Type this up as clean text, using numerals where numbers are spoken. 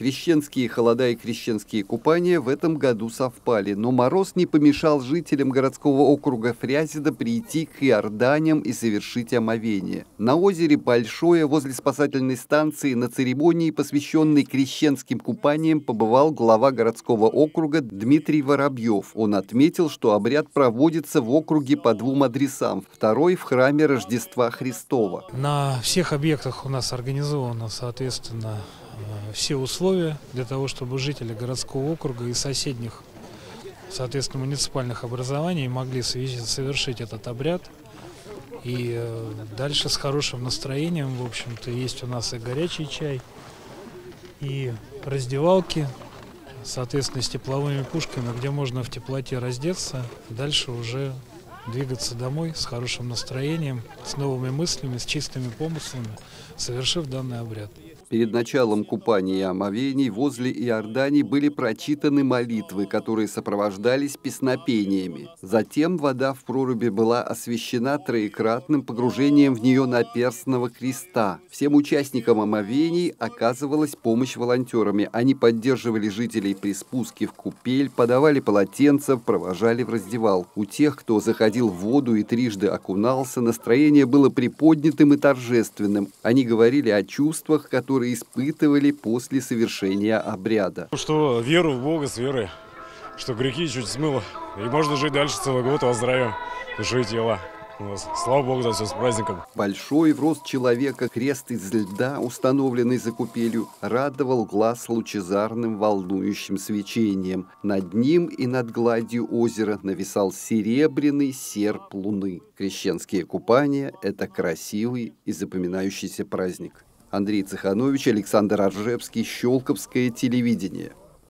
Крещенские холода и крещенские купания в этом году совпали, но мороз не помешал жителям городского округа Фрязино прийти к иорданям и совершить омовение. На озере Большое возле спасательной станции на церемонии, посвященной крещенским купаниям, побывал глава городского округа Дмитрий Воробьев. Он отметил, что обряд проводится в округе по двум адресам, второй в храме Рождества Христова. На всех объектах у нас организовано, соответственно, все условия для того, чтобы жители городского округа и соседних, соответственно, муниципальных образований могли совершить этот обряд. И дальше с хорошим настроением, в общем-то, есть у нас и горячий чай, и раздевалки, соответственно, с тепловыми пушками, где можно в теплоте раздеться, дальше уже двигаться домой с хорошим настроением, с новыми мыслями, с чистыми помыслами, совершив данный обряд. Перед началом купания и омовений возле Иордани были прочитаны молитвы, которые сопровождались песнопениями. Затем вода в проруби была освящена троекратным погружением в нее наперстного креста. Всем участникам омовений оказывалась помощь волонтерами. Они поддерживали жителей при спуске в купель, подавали полотенца, провожали в раздевалку. У тех, кто заходил в воду и трижды окунался, настроение было приподнятым и торжественным. Они говорили о чувствах, которые испытывали после совершения обряда. Что веру в Бога с верой, что грехи чуть смыло, и можно жить дальше целый год во здравии души и тела. Слава Богу за все, с праздником. Большой в рост человека крест из льда, установленный за купелью, радовал глаз лучезарным волнующим свечением. Над ним и над гладью озера нависал серебряный серп луны. Крещенские купания – это красивый и запоминающийся праздник. Андрей Циханович, Александр Оржевский, Щелковское телевидение.